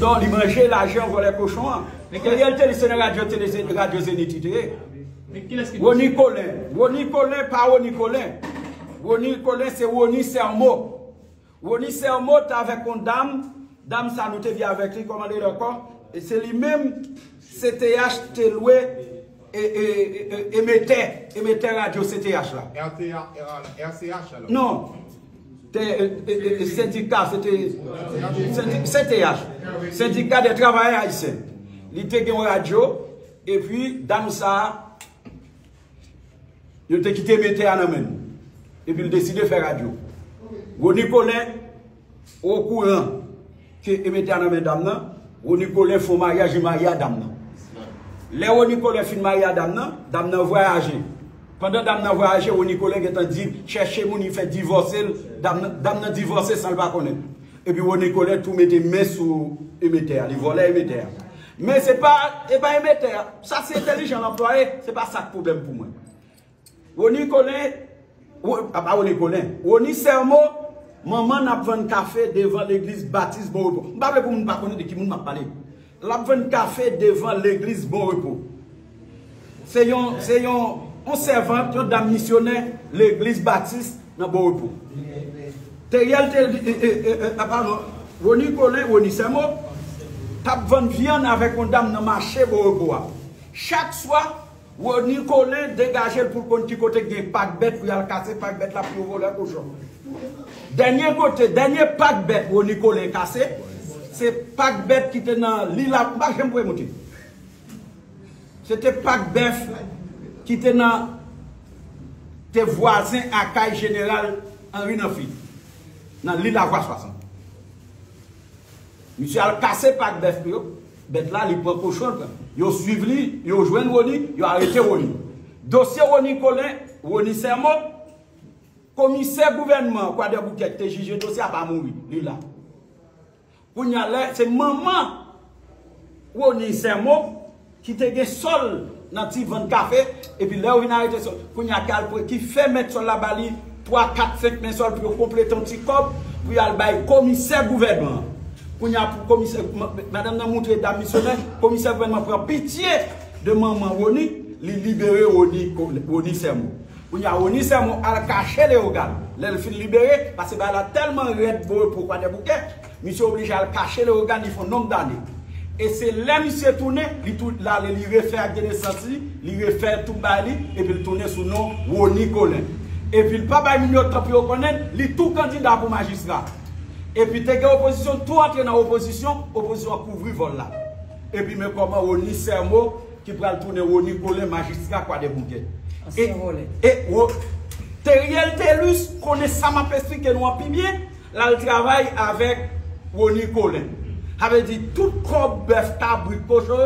Non, il mangeait l'argent, volait cochon. Mais quelle est c'est la radio Zénith. Mais qui est-ce que Ronnie Colin. Ronnie Colin, pas Ronnie Colin. Ronnie Colin, c'est Ronnie Sermo. Ronnie Sermo, t'es avec une dame. Dame, ça nous te vient avec lui, commandé le corps. Et c'est lui-même, CTH, t'es loué. Et mettez radio CTH là. RCH alors? Non. Syndicat, c'était CTH. Syndicat des travailleurs haïtiens. Il était en radio. Et puis, dame ça, il a quitté mettez à la main. Et puis, il décide de faire radio. Ronnie Colin, au courant, qui mettez à la main dame, Ronnie Colin fait mariage, il marie à dame. Les Onicolais fin marié à Damna, Damna voyage. Pendant Damna voyage, Onicolais est en dit chercher mon il fait divorcer, Damna divorcer sans le pas connaître. Et puis Onicolais tout mettait main sous émetteur, il volait émetteur. Mais c'est pas émetteur, ça c'est intelligent l'employé, c'est pas ça le problème pour moi. Onicolais, pas Onicolais, Oni Sermo, maman n'a pris un café devant l'église Baptiste Bon. Je ne parle pas pour ne pas connaître de qui m'a parlé. La bonne café devant l'église Bon Repos. C'est un servante, une dame missionnaire, l'église baptiste dans Bon Repos. Theriel pardon, Ronnie Colin, Ronnie Sermo, tape vend viande avec une dame dans le marché Bon Repos. Chaque soir, Ronnie Colin dégage pour qu'on petit côté qui pack bête pour aller casser pack bête là pour voler cochon. Dernier côté, dernier pack bête Ronnie Colin cassé. C'est Pâques bête qui était dans l'île à monter. C'était Pâques bête qui était dans tes voisins à Caille Général Henri Nanfi, dans l'île à Voix 60. Monsieur a cassé Pâques bête, bête là, il prend cochon. Il a suivi, il a joint Ronnie, il a arrêté Ronnie. Dossier Ronnie Colin, Ronnie Sermo, commissaire gouvernement, quoi de bouquet, t'es jugé, dossier à pas mourir, l'île là. C'est maman Ronnie Sermo qui te gagne sol dans le vent café et puis là où il a arrêté sol. Qui fait mettre sol la balle 3, 4, 5 mètres sol pour compléter un petit corps pour y aller commissaire gouvernement. Madame a montré dame missionnaire, commissaire gouvernement prend pitié de maman Ronnie, lui libérer Ronnie Sermo. Ronnie Sermo a caché les regards. Elle fin libérée parce qu'elle a tellement raide pour quoi des bouquets. Monsieur obligé à cacher le regard, il faut un nombre d'années. Et c'est là, monsieur tourné, il refait à Guénessanti, il refait à Toumbali, et puis il tourne sous le nom Ronnie Colin. Et puis le papa, il a tout candidat pour magistrat. Et puis, tu as opposition, tout entre dans l'opposition, l'opposition a couvert le vol là. Et puis, mais comment Ronnie Sermo, qui prend le tourner Ronnie Colin, magistrat, quoi des bouquets. Et Theriel Thelus connaît ça, ma pestrie, que nous avons bien, là, il travaille avec Ronnie Colin. Avait dit tout corps bœuf, tabric, cochon,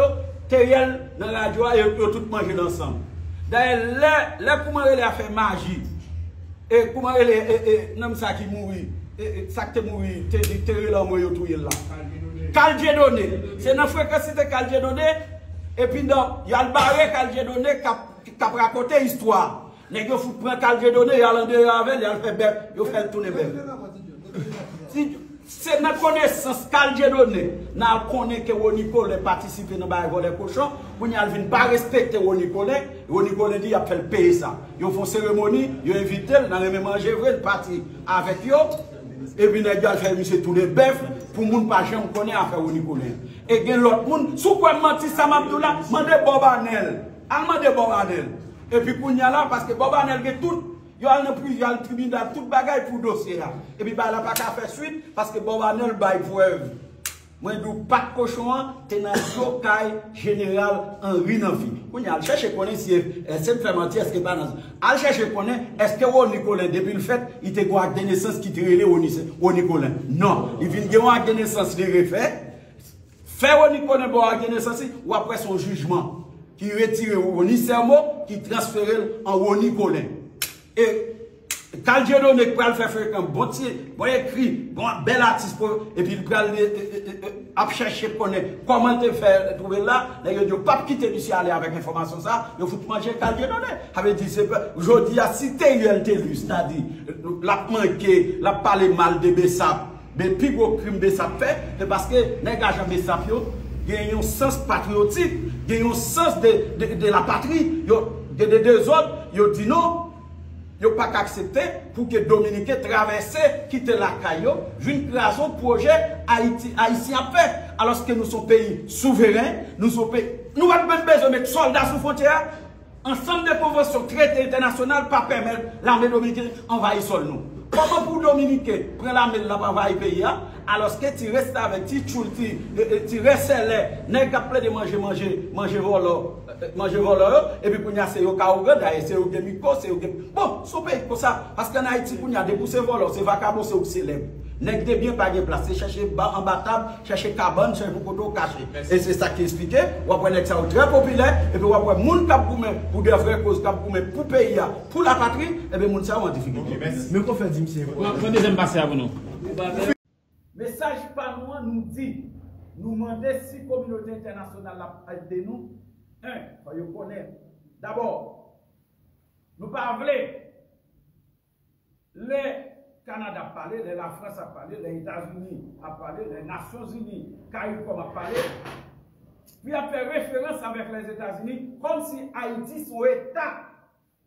Theriel dans la radio et peut tout manger ensemble. D'ailleurs, là, comment elle a fait magie? Et comment elle est, non, ça qui mourit, ça qui mourit, Theriel en moyen tout là. Caldier donné. C'est notre fréquence de Caldier donné. Et puis, donc, il y a le barré Caldier donné qui a raconté l'histoire. Les gens prennent Caldier donné, il y a l'endroit avec, il fait tourner bœuf. C'est notre connaissance qu'elle a donnée. Nous connaissons que Ronnie Colin participe dans le volet cochon. Nous n'avons pas respecté Ronnie Colin. Ronnie Colin dit qu'il a fait le payer ça. Ils font une cérémonie, ils invitent, ils ont mangé le parti avec eux. Et puis nous avons fait tous les bœufs pour que les gens ne connaissent pas Ronnie Colin. Et puis l'autre monde, si vous avez menti, ça m'a dit là, demandez Bob Anel. Demandez Bob Anel. Et puis nous là, parce que Bob Anel est tout. Il y a plusieurs tribunaux, tout bagaille pour le dossier. Et puis, il n'y a pas qu'à faire suite parce que Bob Anel a preuve. Moi, je ne dis pas de cochon, tu es dans le caille général Henri Nanfi. Il y a chercher connaître si c'est fait mentir, est-ce que pas dans le chercher connaître, est-ce que Ronnie Colin, depuis le fait, il te a des naissances qui te relèvent Ronnie Colin. Non, il vient de avoir des naissances, il refait. Faire Ronnie Colin pour avoir des naissances ou après son jugement qui retire Ronnie Sermo, qui transfère en Ronnie Colin. Et quand j'ai donné pour le faire un bon écrit, bon bel artiste, et puis il a cherché comment te faire trouver là, il ne faut pas quitter d'ici aller avec l'information ça, il faut manger quand j'ai donné. Avait dit, je dis à cité Theriel Thelus, c'est-à-dire, la manqué, la parler mal de Bessap, des plus gros crimes de ça fait, c'est parce que les gars de ça ont un sens patriotique, ils ont un sens de la patrie, des deux autres, ils ont dit non, ils n'ont pas accepté pour que Dominicains traversent, quittent la caille, viennent créer son projet Haïti à paix. Alors que nous sommes pays souverain, nous sommes pays. Nous avons besoin de soldats sous frontière. Ensemble des conventions, traités internationales, pas permettre l'armée dominicaine envahir sur nous. Comment pour Dominicain prendre l'armée de l'envahir pays, alors que tu restes avec, tu restes là, n'est qu'à plein de manger voleur, et puis pour nous, c'est au Kaougan, c'est au Gemico, c'est au Gemico. Bon, ce pays comme ça, parce qu'en Haïti, pour nous, des poussées voleurs, c'est vacabons, c'est au célèbre. Nèg de bien pas de place, chercher en bas table, chercher cabane, chercher poteau caché. Et c'est ça qui explique, ou après nèg ça très populaire et puis ou après moun k'ap goumen pour des vraies causes k'ap goumen pour pays pour la patrie et bien moun ça en difficulté. Mais qu'on fait dire monsieur. On deuxième passer à nous. Message par nous dit nous demander si communauté internationale la de nous un, faut connaître. D'abord, nous pas vle les Canada a parlé, la France a parlé, les États-Unis a parlé, les Nations Unies, CARICOM a parlé. Puis a fait référence avec les États-Unis comme si Haïti soit État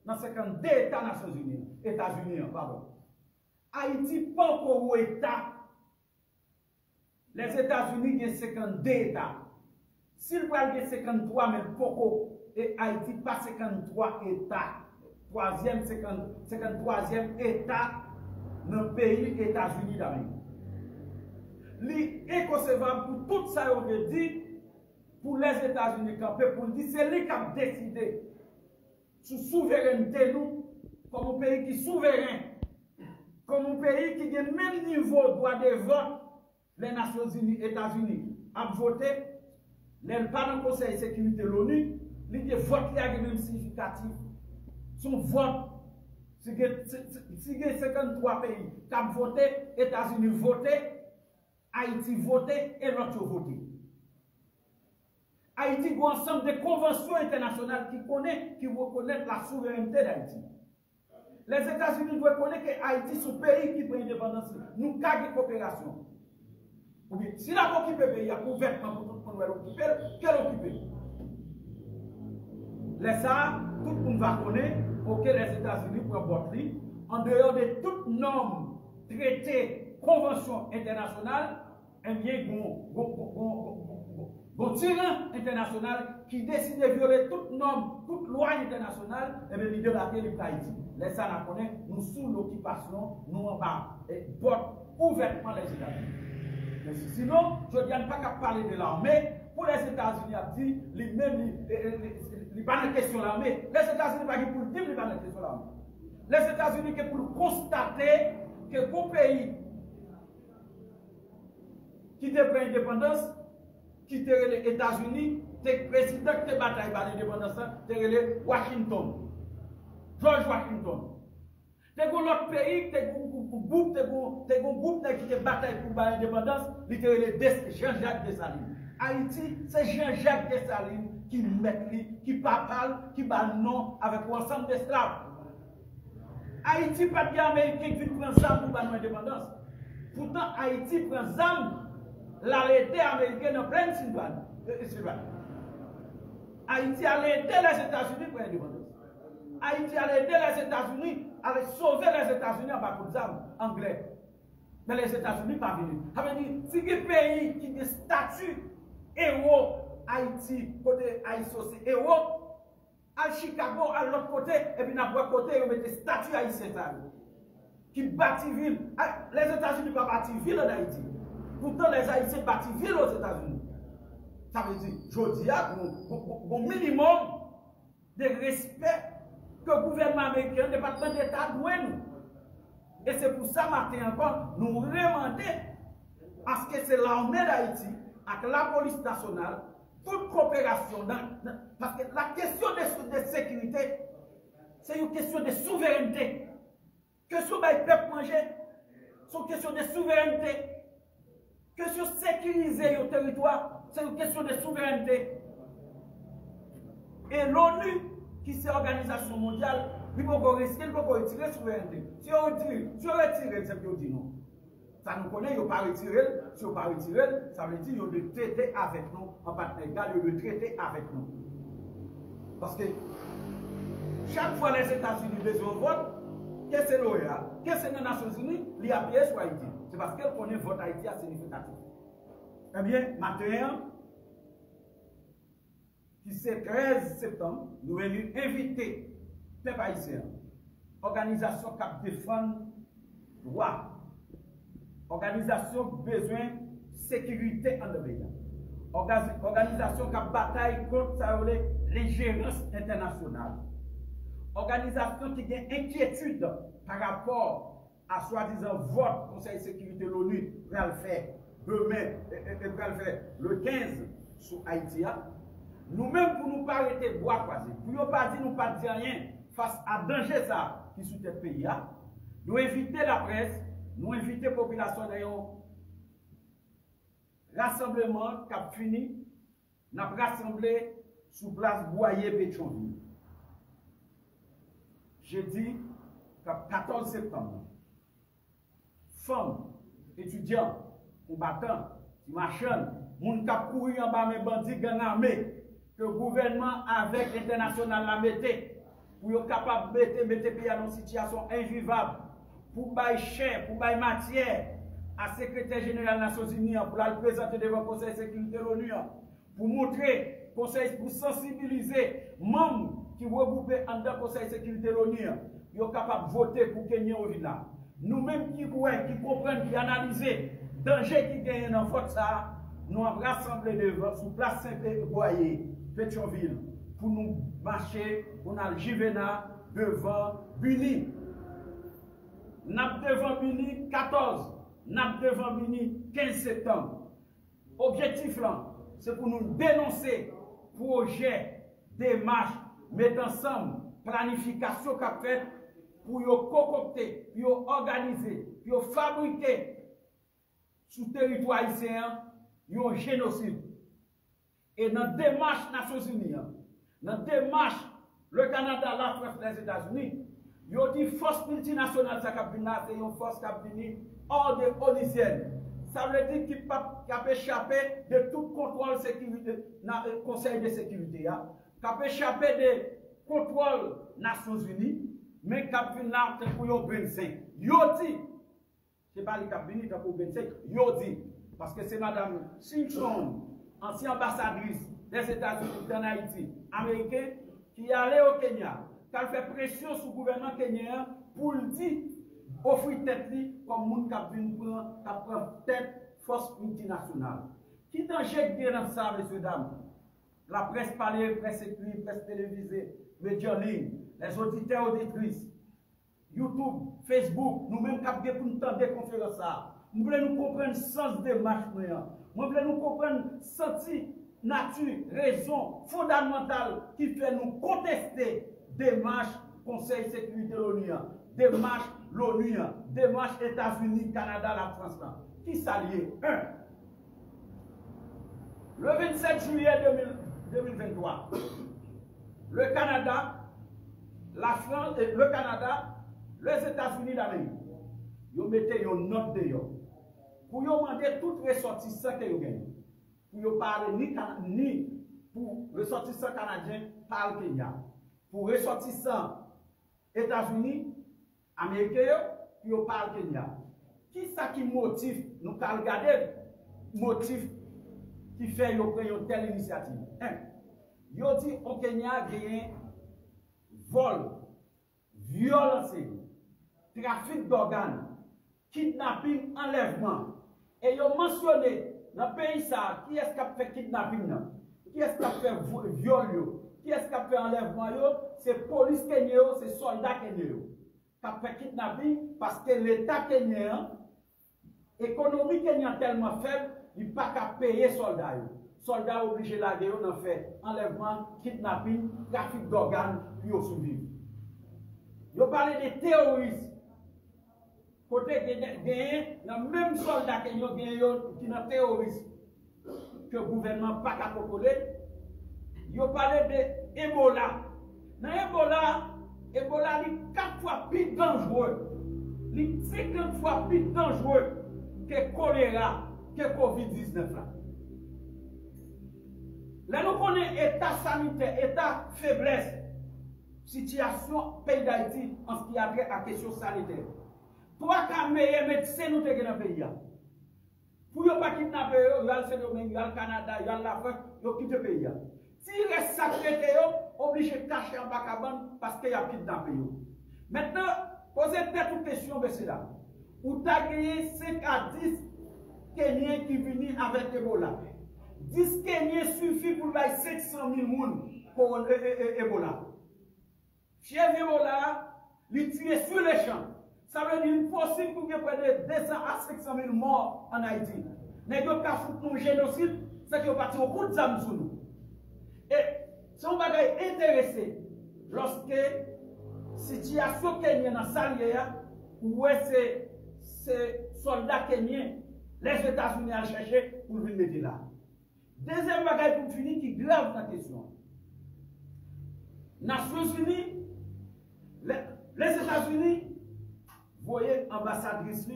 dans 52 États Nations Unies. États-Unis, pardon. Haïti pas encore État. Les États-Unis ont 52 États. S'il parle de 53, mais pourquoi et Haïti pas 53 États. 53e État. Dans le pays des États-Unis d'Amérique. C'est inconcevable pour tout ça, on veut dire, pour les États-Unis, pour dire, c'est lui qui a décidé sur la souveraineté nous, comme un pays qui est souverain, comme un pays qui a le même niveau de droit de vote, les Nations Unies, États-Unis, ont voté, les pas dans le Conseil de sécurité de l'ONU, les votes qui ont été significatifs, son vote. Si il y a 53 pays qui ont voté, États-Unis voté, Haïti voté et l'autre voté. Haïti a un ensemble de conventions internationales qui reconnaissent la souveraineté d'Haïti. Les États-Unis reconnaissent que Haïti est un pays qui prend l'indépendance. Nous avons une coopération. Si nous avons occupé le pays, pour 20 ans, nous avons occupé, quel occupé? Tout le monde va connaître. Ok, les États-Unis prennent Botli, en dehors de toute norme, traité, convention internationale, un bien bon tyran international qui décide de violer toute norme, toute loi internationale, et bien l'idée de la Haïti. Les Sana connaissent, nous sous l'occupation, nous en bas, et votent ouvertement les États-Unis. Mais sinon, je ne viens pas qu'à parler de l'armée, pour les États-Unis, a dit, il n'y a pas de question de l'armée. Les États-Unis ne sont pas pour dire qu'il n'y a pas de question de l'armée. Les États-Unis sont pour constater que le pays qui prend l'indépendance, qui est les États-Unis, le président qui a bataillé par l'indépendance, c'est Washington. George Washington. C'est l'autre pays, c'est un groupe qui a bataillé pour l'indépendance, c'est Jean-Jacques Dessalines. Haïti, c'est Jean-Jacques Dessalines qui met, qui parle, qui bat non avec l'ensemble des slaves. Haïti pas de américain qui prend ça pour l'indépendance. Pourtant, Haïti prend ça l'arrêté américain dans plein Sylvane. Haïti a aidé les États-Unis pour l'indépendance. Haïti a aidé les États-Unis à sauver les États-Unis à bas des armes anglais. Mais les États-Unis ne sont pas venus. Ça veut dire, si un pays qui a un statut héros, Haïti, côté Haïti, c'est héros, à Chicago, à l'autre côté, et puis à l'autre côté, on met des statues haïtiennes qui bâtit ville. Les États-Unis ne pas bâtir ville en Haïti. Pourtant, les Haïtiens bâtissent ville aux États-Unis. Ça veut dire, je dis, au minimum de respect que le gouvernement américain, le département d'État doit nous. Et c'est pour ça, Martin, encore, nous remonter parce que c'est l'armée d'Haïti, avec la police nationale, toute coopération, parce que la question de sécurité, c'est une question de souveraineté. Que ce soit peuple manger, c'est une question de souveraineté. Que ce soit sécuriser le territoire, c'est une question de souveraineté. Et l'ONU, qui c'est l'organisation mondiale, il ne peut pas retirer la souveraineté. Si on retire, c'est qu'on dit non. Ça nous connaît, ils n'ont pas retiré. Si ils n'ont pas retiré, ça veut dire qu'ils ont de traiter avec nous. En partenariat, ils ont de traiter avec nous. Parce que chaque fois les États-Unis besoin de vote, qu'est-ce que c'est l'OEA, qu'est-ce que c'est les Nations Unies, ils ont appuyé sur Haïti. C'est parce qu'elles connaissent votre Haïti à significatif. Eh bien, maintenant, qui c'est 13 septembre, nous venons inviter les Haïtiens, organisation qui défend le droit, organisation besoin de sécurité en pays, organisation qui bataille contre l'ingérence internationale, organisation qui a inquiétude par rapport à soi-disant vote Conseil de sécurité de l'ONU pour le faire demain et pour le faire le 15 sur Haïti. Nous-mêmes, pour nous pas arrêter de boire croisé, pour ne pas dire nous pas dire rien face à danger ça qui sous tes pays, nous inviter la presse, nous inviter la population d'ailleurs. Rassemblement cap fini, nous avons rassemblé sous place Boyer Pétionville. Jeudi, 14 septembre, femmes, étudiants, combattants, marchands, moun kap kouri en bas mes bandits gang armés, que le gouvernement avec l'international la mette, pour être capable de mettre pays dans une situation invivable, pour bailler cher, pour bailler matière. À secrétaire général des Nations Unies pour la présenter devant le Conseil de sécurité de l'ONU, pour montrer, pour sensibiliser les membres qui regroupent en dans le Conseil de sécurité de l'ONU, ils sont capables de voter pour Kenya au Villa. Nous-mêmes qui comprenons, qui analysons le danger qui gagne dans le vote, nous avons rassemblé devant sous place Saint-Boyer, Pétionville, pour nous marcher, pour nous aller devant Buni. Nous avons devant Buni 14. Nous avons devant Bini 15 septembre. Objectif là, c'est pour nous dénoncer projet, démarche, mettre ensemble, planification qu'a fait pour concocter, pour organiser, pour fabriquer sur le territoire haïtien un génocide. Et dans la démarche Nations Unies, dans la démarche le Canada, la France, les États-Unis, ils ont dit force multinationale, c'est une force qui a fini hors de l'onisienne. Ça veut dire qu'il peut échapper de tout contrôle sécurité dans le Conseil de sécurité, qu'il peut échapper de contrôle Nations Unies, mais qu'il peut là pour 25. Ils ont dit, je ne sais pas les cabinets pour 25, ils ont dit, parce que c'est Mme Simpson, ancienne ambassadrice des États-Unis en Haïti, américaine, qui est allée au Kenya, qu'elle fait pression sur le gouvernement kenyan pour le dire, offrir tête comme monde qui prend tête force multinationale. Qui danger bien dans ça, messieurs, dames? La presse parlée, presse écrite, presse télévisée, médias en ligne, les auditeurs, auditrices, YouTube, Facebook, nous-mêmes qui avons pour temps des conférences. Nous voulons nous comprendre le sens des marches. Nous voulons nous comprendre le senti, nature, raison fondamentale qui fait nous contester démarche Conseil de sécurité de l'ONU, démarche l'ONU, démarche États-Unis, Canada, la France. Qui s'allie? Un. Le 27 juillet 2023, le Canada, la France, le Canada, les États-Unis d'Amérique, ils mettaient une note dehors pour demander tout ressortissant qu'ils gagnent. Pour ne parler ni pour ressortissant canadien, parle Kenya. Pour ressortissants États-Unis, Américains, puis on parle Kenya. Qui ça qui motive, nous allons regarder motif qui fait une telle initiative. Un, ils dit au Kenya il y a vol, violence, trafic d'organes, kidnapping, enlèvement. Et ils ont mentionné dans le pays ça, qui est-ce qui a fait kidnapping, qui est-ce qui a fait viol. Qui est-ce qui a fait enlèvement? C'est la police kenyan, c'est les soldats kenyan. Qui a fait kidnapping parce que l'État kenyan, l'économie kenyan tellement faible, il n'a pas payer les soldats. Les soldats sont obligés de faire enlèvement, kidnapping, trafic d'organes, puis ils survivent. Ils parlent de terroristes. Côté des mêmes soldats kenyan qui sont terroristes, que le gouvernement n'a pas contrôler. Vous parlez de Ebola. Dans Ebola est 4 fois plus dangereux. Il est 50 fois plus dangereux que choléra, que Covid-19 là. Là, nous connaissons l'état sanitaire, l'état faiblesse, situation pays d'Haïti en ce qui a trait à la question sanitaire. Trois cas meilleurs médecins nous avons dans le pays. Pour ne pas kidnapper, il y a le Sénégal, il y a le Canada, il y a l'Afrique, il y a quitté le pays. Si il reste sacré, obligé de cacher en bacabane parce qu'il y a kidnappé. Maintenant, posez-vous toute question, monsieur là. Vous avez gagné 5 à 10 Kenyans qui viennent avec Ebola. 10 Kenyans suffit pour faire 500 000 personnes pour Ebola. Chef Ebola, il tue sur les champs. Ça veut dire qu'il est possible pour que près de 200 à 500 000 morts en Haïti. Mais que pour un génocide, c'est que parti au coup de zam sur nous. Et si on va être intéressé, lorsque la situation kenyenne dans Salia, où est ces soldats kenyens, les États-Unis à chercher pour venir mettre là. Deuxième bagage pour finir qui grave la question. Nations Unies, les États-Unis, voyez ambassadrice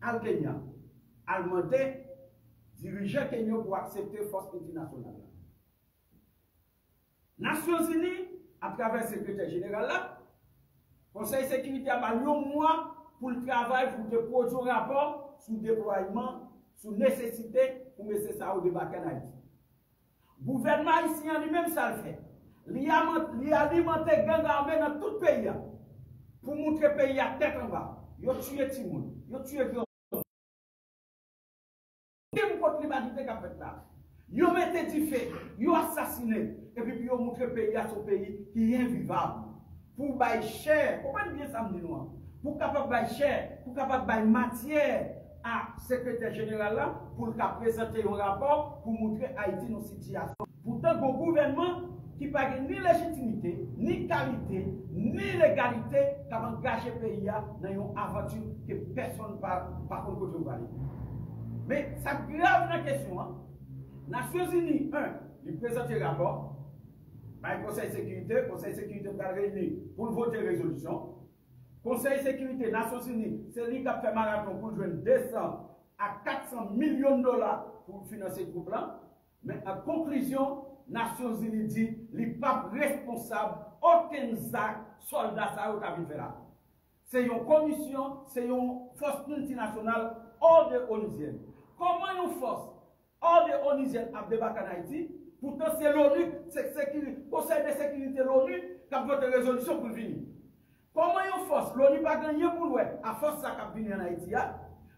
al Kenya, alimenté, dirigeant Kenya pour accepter force internationale. Nations Unies, à travers le secrétaire général là, Conseil de sécurité a eu un mois pour le travail, pour de produire un rapport sur le déploiement, sur la nécessité pour M. Sao de Bakanay. Le gouvernement haïtien lui-même ça le fait. Il a alimenté gang armé dans tout le pays pour montrer le pays à tête en bas. Il a tué tout le monde. Il a tué tout le monde. Il a contre l'humanité qui a fait là. Il a mis du feu, il a assassiné. Et puis il a montré le pays à son pays qui est invivable. Pour bailler cher, comment bien ça me dit nous? Pour capable bailler cher, pour capable bailler matière à secrétaire général là, pour présenter un rapport pour montrer Haïti nos situations. Pourtant, le gouvernement qui n'a ni légitimité, ni qualité, ni légalité, qui a engagé le pays dans une aventure que personne ne va contre. Mais ça grave la question. Hein? Nations Unies, il présente le rapport. Le Conseil de sécurité va réunir pour voter une résolution. Le Conseil de sécurité, Nations Unies, c'est lui qui a fait marathon pour jouer 200 à 400 millions de dollars pour financer le groupe là. Mais en conclusion, Nations Unies dit les papes responsables, aucun soldat ça ou qui fait là. C'est une commission, c'est une force multinationale hors de l'ONU. Comment une force hors de l'ONU a débarqué en Haïti? Pourtant, c'est l'ONU, c'est le Conseil de sécurité de l'ONU qui a voté une résolution pour venir. Comment une force, l'ONU n'a pas gagné pour l'ONU, à force ça a venu en Haïti,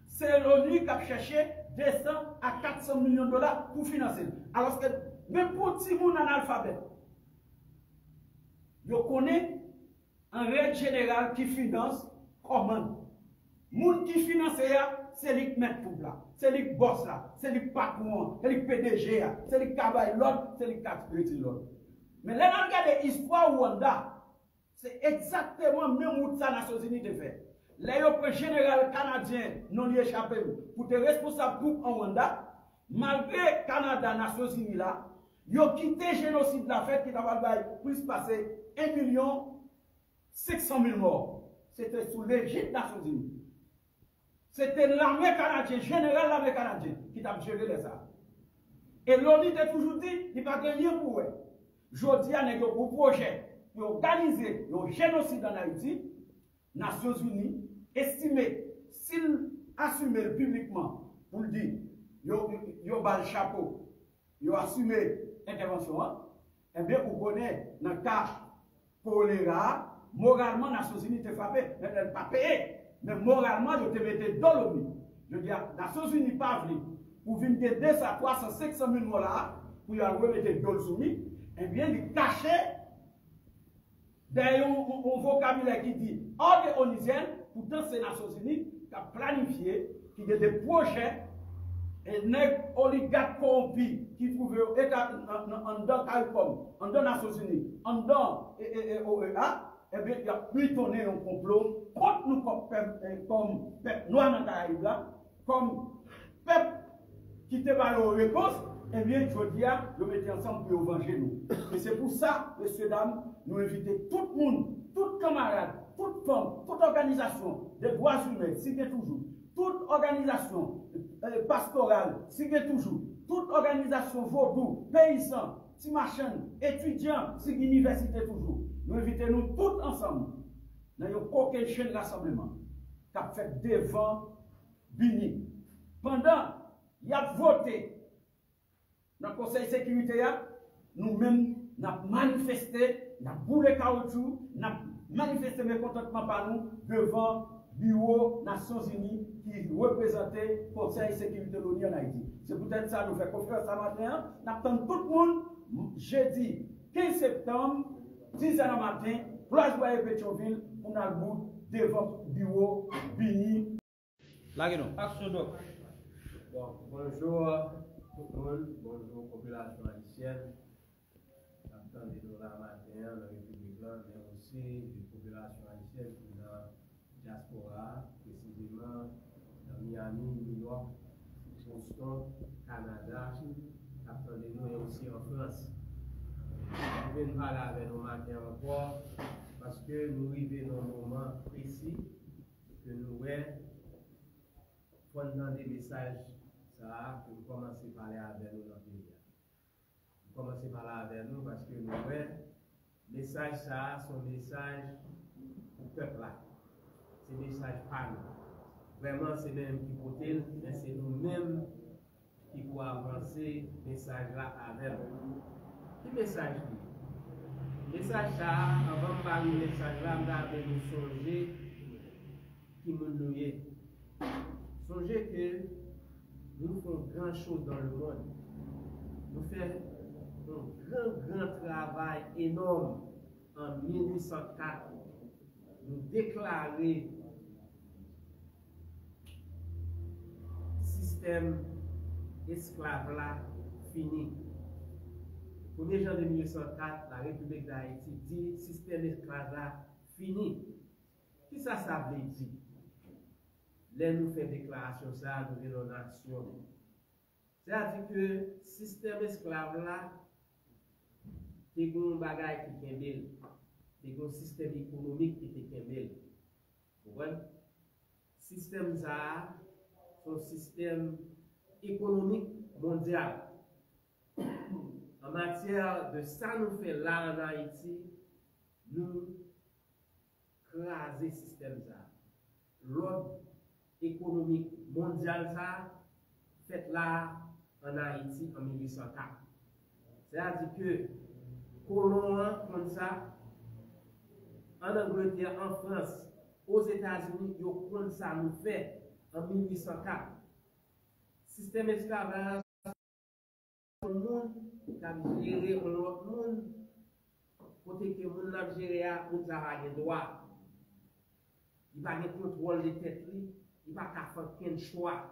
c'est l'ONU qui a cherché 200 à 400 millions de dollars pour financer. Alors que même pour tout le monde analphabète, je connais en règle générale qui finance comment. Les gens qui financent, c'est lui qui met tout là, c'est lui qui bosse là, c'est lui qui patron, c'est lui qui PDG, c'est lui qui travaille l'autre, c'est lui qui capture l'autre. Mais là, on regarde l'histoire Rwanda, c'est exactement le même route que les Nations Unies de faire. L'Europe général canadien non lui échappé pour être responsable groupe en Rwanda, malgré Canada, Nations Unies là, ils ont quitté le génocide la fête qui a plus passer 1 500 000 morts. C'était sous l'égide des Nations Unies. C'était l'armée canadienne, général l'armée canadienne, qui t'a géré les armes. Et l'ONU t'a toujours dit, il va gagner pour eux. Jodi a un gros projet pour organiser le génocide en Haïti. Nations Unies estimé, s'il assume publiquement, pour le dire, il bat le chapeau, il assume l'intervention, eh bien, vous connaissez dans le cas choléra, moralement, Nations Unies te frappé, mais elle n'est pas payée. Mais moralement, je te mettais dans l'ONU. Je dis, Nations Unies pas venu pour venir de 200 à 300, 500 000 dollars pour y remettre dans le soumis, et bien de cacher derrière un vocabulaire qui dit hors des onisiennes, pourtant c'est Nations Unies qui a planifié, qui a des projets, et les oligarques corrompus qui trouvaient en dans CARICOM, en dans Nations Unies, en dans OEA. Eh bien, il y a plutonné un complot contre nous comme peuple noir dans la Caraïbe, comme peuple qui te va aux réponses, eh bien, je dis, nous mettons ensemble pour venger nous. Et c'est pour ça, messieurs, dames, nous invitons tout le monde, tout camarade, toute femme, toute organisation des droits humains, si bien toujours, toute organisation pastorale, si que toujours, toute organisation vaudou, paysan, si machin, étudiant, si université toujours, nous invitons tous ensemble dans une coquille chaîne rassemblement qui a fait devant Bini. Pendant il y a voté dans le Conseil de sécurité, nous-mêmes, nous avons manifesté, nous avons boulé caoutchouc, nous avons manifesté mécontentement par nous devant le bureau des Nations Unies qui représentait le Conseil de sécurité de l'ONU en Haïti. C'est peut-être ça que nous faisons confiance ce matin. Nous attendons tout le monde, jeudi 15 septembre, 10h du matin, place Boyer Pétionville, pour nous aller devant le bureau Bini. Action Doc. Bonjour. Bonjour population haïtienne, j'entends des dollars matin, la République blanche, mais aussi des populations haïtiennes qui sont dans la diaspora, précisément dans Miami, New York, Boston, Canada, j'entends des nous et aussi en France. Je vais parler avec nous matin encore parce que nous arrivons dans un moment précis que nous prenons des messages. Ça, nous commençons à parler avec nous dans le pays. Nous commençons à parler avec nous parce que nous voyons, le message, ça, son message au peuple là. C'est un message par nous. Vraiment, c'est même qui côté, mais c'est nous-mêmes qui pouvons avancer le message là avec nous. Qui message dit? Le message ça, avant de parler du message là, nous avons songé qui nous nourrit. Songez que nous faisons grand chose dans le monde. Nous faisons un grand travail énorme. En 1804, nous déclarons le système esclave là fini. Au 1er janvier 1804, la République d'Haïti dit système esclave là fini. Qui ça veut dire? Là, nous faisons déclaration, ça, nous venons en action. C'est-à-dire que le système esclave là, c'est un bagage qui est bien. C'est un système économique qui est bien. Vous voyez? Le système ça, c'est un système économique mondial. En matière de ça, nous faisons là en Haïti, nous crasons le système ça. L'ordre économique mondial ça fait là en Haïti en 1804. C'est-à-dire que colons comme ça en Angleterre, en France, aux États-Unis, ils ont ça nous fait en 1804. Système esclavage, le monde qui a géré l'autre monde, côté que le monde a géré, on n'a pas de droit. Il n'a pas de contrôle des têtes. Il n'y a pas qu'un choix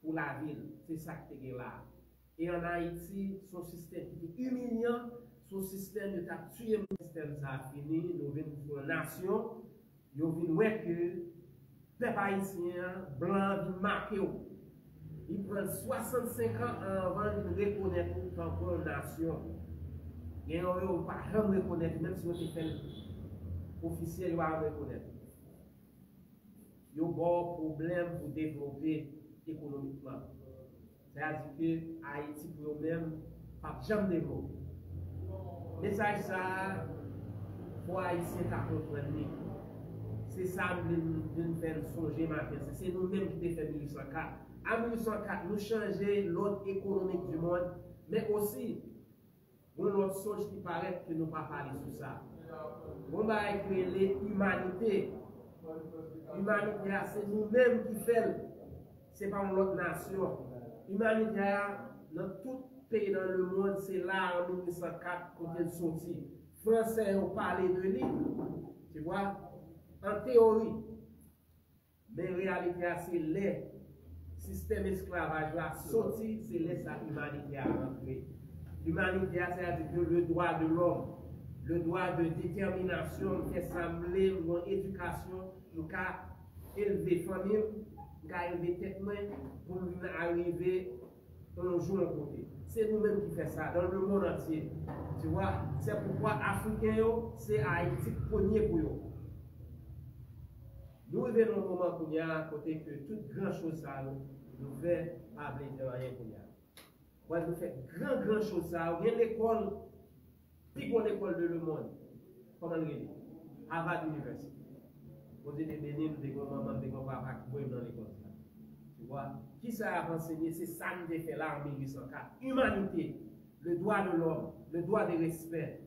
pour la ville. C'est ça qui est là. Et en Haïti, son système est humiliant. Son système est tué. Mon système a fini. Nous venons pour une nation. Nous venons voir que les peuples haïtiens blancs viennent marquer. Ils prennent 65 ans avant de reconnaître une nation. Et on ne peut pas reconnaître, même si on fait officiel, on ne peut pas reconnaître. Il y a un problème pour développer économiquement. C'est-à-dire que Haïti, pour eux-mêmes, n'a jamais développé. Le message, ça, pour Haïti, c'est à comprendre. C'est ça que nous faisons songer maintenant. C'est nous-mêmes qui avons fait 1804. En 1804, nous changeons l'ordre économique du monde, mais aussi, on a un songe qui paraît que nous ne parlons pas de ça. On va écrire l'humanité. L'humanité, c'est nous-mêmes qui faisons, ce n'est pas une autre nation. L'humanité, dans tout pays dans le monde, c'est là en 1804 qu'on est sorti. Français ont parlé de lui, tu vois, en théorie. Mais en réalité, c'est le système esclavage là sorti, c'est là l'humanité a rentré. L'humanité, c'est-à-dire le droit de l'homme. Le droit de détermination, d'assemblée, d'éducation, nous avons élevé famille, nous avons élevé tête pour arriver un jour à côté. C'est nous-mêmes qui faisons ça dans le monde entier. Tu vois, c'est pourquoi les Africains, c'est Haïti premier pour eux. Nous revenons au moment où il y a à côté que toute grande chose ça nous fait à l'intérieur. Quand nous faisons grand chose ça, il y a l'école, plus grande école de le monde, comment le dire, Harvard University. Vous avez des bénis, des grands mamans, des grands papas qui vont dans l'école. Tu vois, qui ça a enseigné, c'est ça nous a fait là en 1804. Humanité, le droit de l'homme, le droit de respect,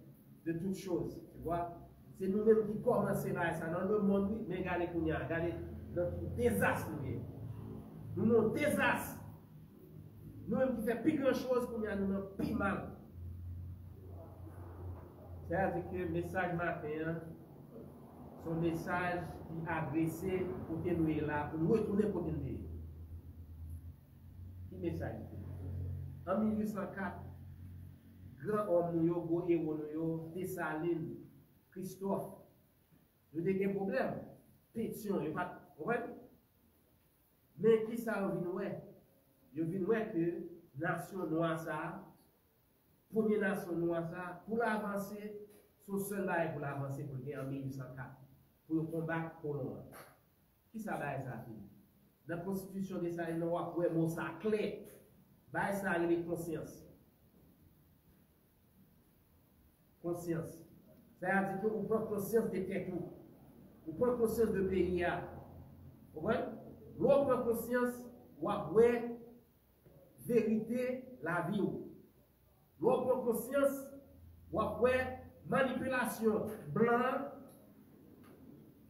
de toutes choses, tu vois. C'est nous-mêmes qui commençons là, ça dans le monde, mais regardez, regardez, notre désastre, nous avons un désastre. Nous-mêmes qui faisons plus grand chose, nous avons plus mal. C'est-à-dire que le message matin, c'est un message qui est adressé pour que nous là, pour nous retourner pour nous aider. Quel message? En 1804, grand homme, gros héros, Dessalines, Christophe, nous avons des problèmes. Pétion, il n'y a pas de problème. Mais qui ça a vu? Il vient voir que nation noire, ça, première nation noire, ça, pour avancer, son seul bail pour avancer pour gagner en 1804, pour combattre pour colon. Qui ça bail ça? Dans la constitution des Saïd Noirs, pour mot ça clé, bail ça les conscience. Conscience. C'est-à-dire que vous prenez conscience de quelque chose. Vous prenez conscience de pays. Vous voyez? Vous prenez conscience, vous avez vérité, la vie. Vous prenez conscience, vous avez manipulation blanc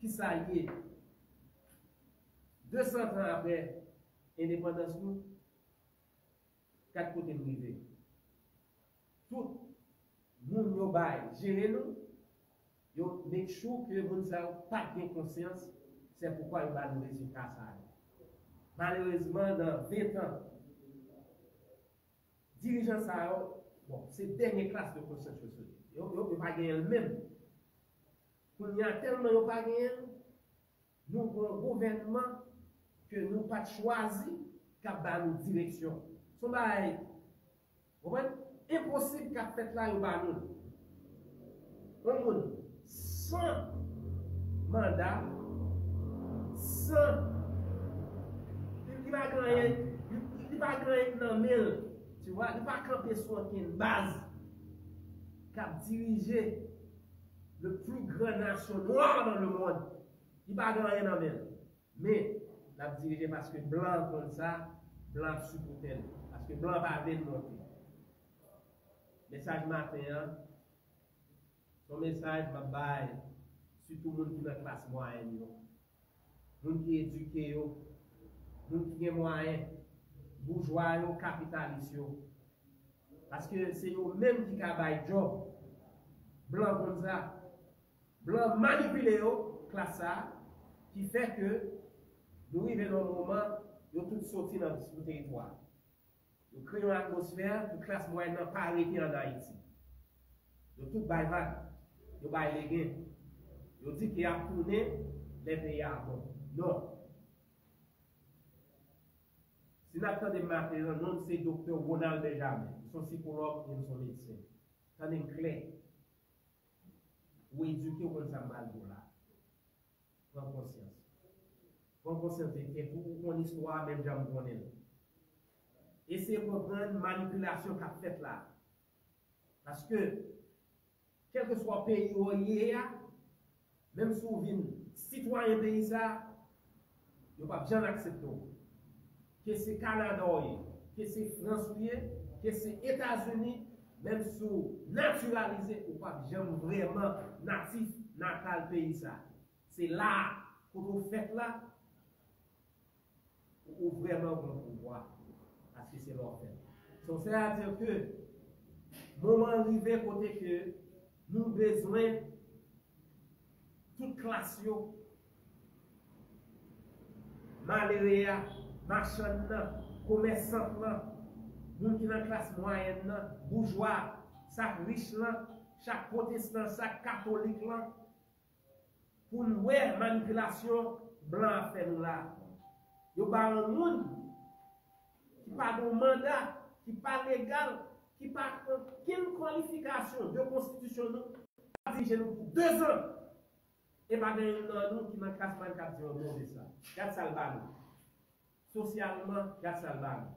qui s'allie. 200 ans après indépendance, nous, quatre côtés de l'hiver. Tout le monde gérer nous. Yo make sure que vous n'avez pas de conscience, c'est pourquoi il va nous résultat ça. Malheureusement, dans 20 ans, dirigeants ça, bon, c'est la dernière classe de conscience que vous avez. Ils n'ont pas gagné le même. Il y a tellement de pas gagné, nous avons un gouvernement que nous n'avons pas choisi qu'à bas nos directions. Son bail, vous comprenez? Impossible qu'à faire là, il va nous. On nous. Sans mandat, sans. Il va gagner, il va gagner dans mille, tu vois, il va camper sur une base qui a dirigé le plus grand nation noire dans le monde. Il va gagner dans mille. Mais, il a dirigé parce que blanc comme ça, blanc supporter, parce que blanc va venir monter. Message matin, hein? Son message va bailler sur tout le monde qui est dans la classe moyenne, le monde qui est éduqué, le monde qui est moyen, bourgeois, capitaliste. Parce que c'est eux-mêmes qui travaillent job, blanc comme ça, blanc manipulé, classe A, qui fait que nous arrivons dans le moment où tout sorti dans le territoire. Nous créons une atmosphère où la classe moyenne n'a pas arrêté en Haïti. Nous tout baillons. Yo ba les gains. Yo dit qu'il a tourné les pays avant. Non. Si n'attend des matériaux, non c'est docteur Ronald Benjamin. Ils sont psychologues et ils sont médecins. T'en est clair. Ou éduquer ou ça mal pour là. Prends conscience. Prends conscience de que pour qu'on histoire même j'aime connaître. Essayez de comprendre manipulation qu'a fait là. Parce que quel que soit le pays où il y a, même si vous venez, citoyen pays, ça, vous n'avez pas bien accepté. Que c'est Canada, que c'est France, que c'est États-Unis, même si vous naturalisez, vous n'avez pas bien vraiment natif, natal pays, ça. C'est là, quand vous faites là, vous avez vraiment le pouvoir. Parce que c'est leur fait. Donc, c'est-à-dire que, moment arrivé, côté que, nous avons besoin de toute classe, malheureux, marchands, commerçants, nous qui dans la classe moyenne, bourgeois, chaque riche, chaque protestant, chaque catholique, pour nous voir la manipulation blanche fait nous là. Il y a un monde qui n'a pas de mandat, qui n'est pas légal, qui par aucune qualification de constitution nous a dirigé nous pour 2 ans. Et pas gagner dans nous qui dans casse-man cap dit on dit ça. Garde ça le banou. Socialement, garde ça le banou.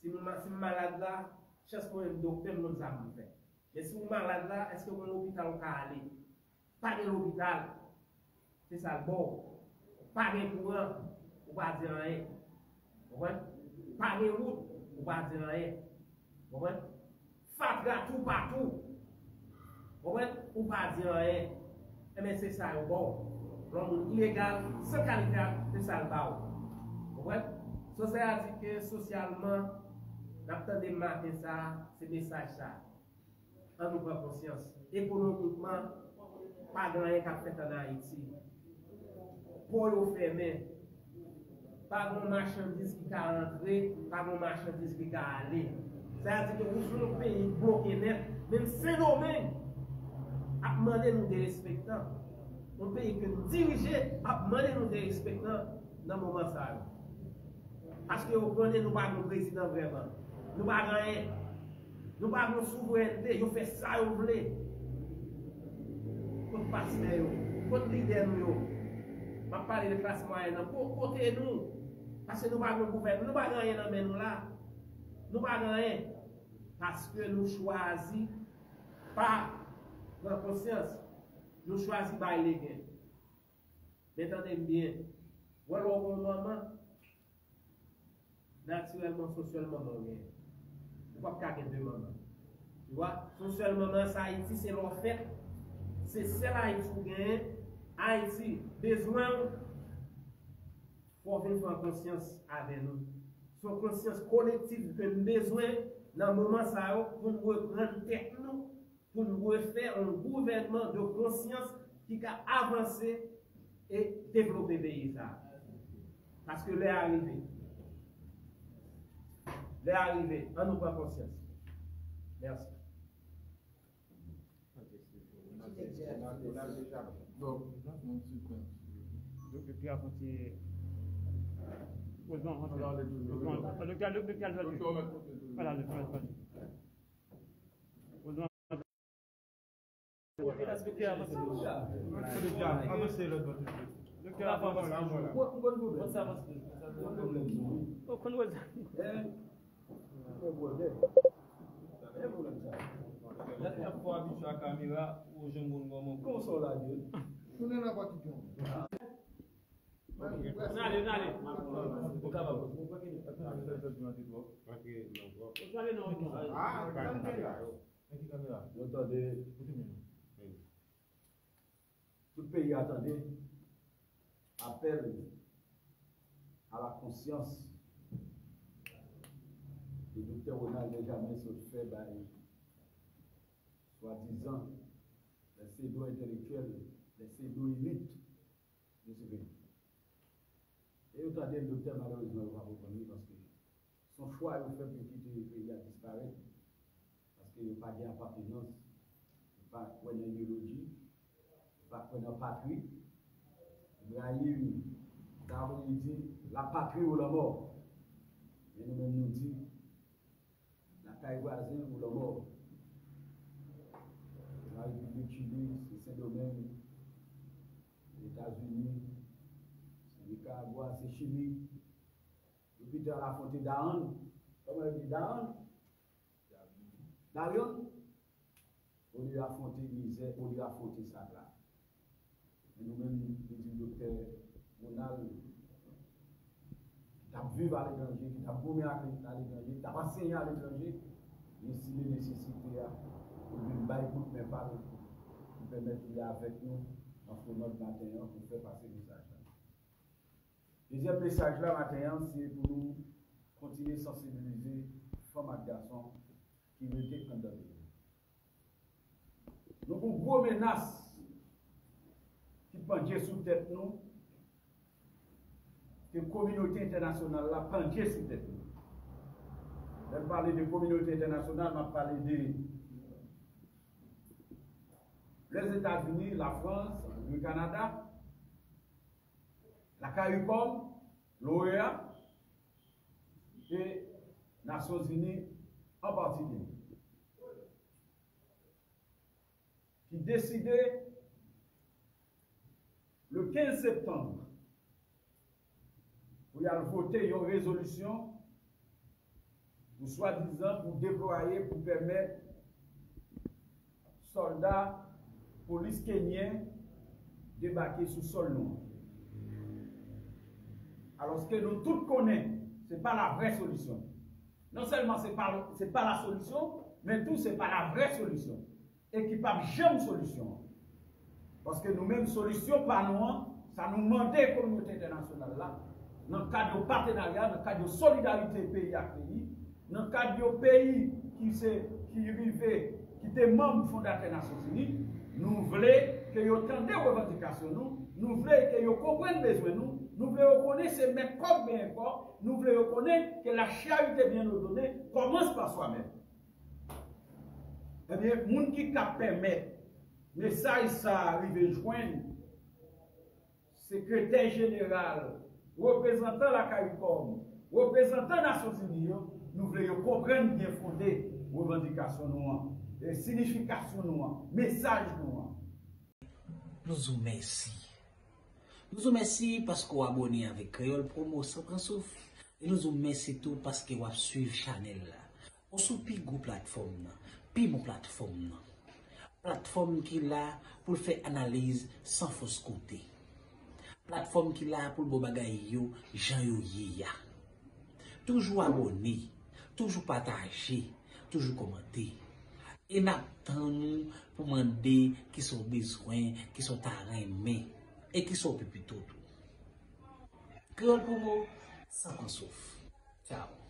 Si nous malade là, chasse pour un docteur nous ça me fait. Mais si vous malade là, est-ce que mon hôpital on peut aller? Pas de l'hôpital. C'est ça le bon. Pas de courant, on pas dire rien. Vous voyez? Pas de route, on pas dire rien. Vous voyez? Fatra tout partout. Vous voyez? On pas dire rien. Mais c'est ça, bon. L'homme illégal, sans qualité, c'est ça le bas. Vous voyez? Ça veut dire que socialement, d'après des marques, c'est des messages ça. On nous prend conscience. Économiquement, pas de rien qu'à faire en Haïti. Pour le fermer, pas de marchandise qui a rentré, pas de marchandise qui a allé. Ça veut dire que vous êtes un pays bloqué net, même ces domaines. A demander nous des respectants. Un pays que nous dirigeons a demander nous des respectants dans le moment ça. Parce que vous prenez nous pas nos présidents vraiment. Nous pas rien. Nous pas nos souveraineté. Vous faites ça, vous voulez. Contre pasteur, contre leader, nous. Je parle de classe moyenne. Pour côté nous. Parce que nous pas nos gouvernements. Nous pas rien dans le nous là. Nous pas rien. Parce que nous choisissons pas. Dans conscience, nous choisissons par les gains. Mais attendez bien, voilà au moment, naturellement, socialement, on gagne. Nous ne pouvons pas gagner deux moments. Tu vois, socialement, Haïti, c'est leur fait. C'est celle Haïti qui gagne. Haïti, besoin, pour venir en conscience avec nous. Son conscience collective que nous besoin, dans le moment, ça, pour nous reprendre tête nous. Pour nous refaire un gouvernement de conscience qui a avancé et développé le pays. Parce que l'heure est arrivée. L'heure est arrivée. On nous prend conscience. Merci. Donc, depuis à côté. Voilà, le plan. Tout le pays attendait appel à la conscience. Le docteur Ronald n'est jamais fait par soi-disant les cédons intellectuels, les cédons élites de ce pays. Et attendez, le docteur malheureusement ne va pas reconnaître parce que son choix est fait pour quitter le pays à disparaître parce qu'il n'y a pas d'appartenance, il n'y a pas d'idéologie. Prenant patrie, Ibrahim, David dit la patrie ou la mort. Et nous-mêmes nous disons la taille voisine ou la mort. La République Chili, c'est Saint-Domingue, les États-Unis, c'est Nicaragua, c'est Chili. Et puis dans la fontaine d'Aon, comment on dit d'Aon? D'Aon? On lui a affronté misère, on lui a affronté sa place. Et nous-mêmes, nous disons, docteur Ronald, qui a vécu à l'étranger, qui a boumé à l'étranger, qui a enseigné à l'étranger, mais si les nécessités, pour nous bailler pour ne pas nous permettre d'y aller avec nous, en ce moment de matin, pour faire passer le message. Deuxième message là, matin, c'est pour nous continuer à sensibiliser femmes et garçons qui étaient en danger. Nous avons une grosse menace. Qui pendait sous tête nous, que la communauté internationale la pendait sous tête nous. Je vais parler de communauté internationale, je vais parler de les États-Unis, la France, le Canada, la CARICOM, l'OEA et les Nations Unies en particulier. Qui décidaient 15 septembre, vous allez voter une résolution pour soi-disant pour déployer, pour permettre soldats, police kenyens débarquer sur le sol noir. Alors ce que nous tous connaissons, ce n'est pas la vraie solution. Non seulement ce n'est pas la solution, mais tout ce n'est pas la vraie solution. Et qui n'a jamais de solution. Parce que nous-mêmes, solution par nous, ça nous demande la communauté internationale là. Dans le cadre de partenariat, dans le cadre de solidarité pays à pays, dans le cadre de pays qui vivent, qui étaient membres fondateurs des Nations Unies, nous voulons que vous entendiez les revendications, nous voulons que vous compreniez les besoins, nous voulons reconnaître ces mêmes corps bien corps, nous voulons reconnaître que la charité bien nous donnée commence par soi-même. Eh bien, les gens qui permettent, mais ça arrive à joindre, secrétaire général, représentant la CARICOM, représentant les Nations Unies, nous voulons comprendre bien fondé les revendications noires, les significations noires, les messages noirs. Nous vous remercions. Nous vous remercions parce que vous abonnez avec Creole Promo sans prendre souffle. Et nous vous remercions tout parce que vous suivez la chaîne. Vous suivez la plateforme, puis mon plateforme. Plateforme qui est là pour faire analyse sans fausse côté. Plateforme qui est là pour bon bagay yo, Jean yo yéya. Toujours abonné, toujours partagé, toujours commenté. Et n'attendons pour demander qui sont besoins, qui sont arrêtés et qui sont plus plutôt. Creole Promo, sans qu'on souffre. Ciao.